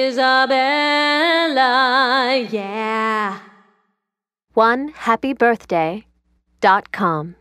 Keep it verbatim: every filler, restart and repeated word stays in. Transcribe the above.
Izabella, yeah. one happy birthday dot com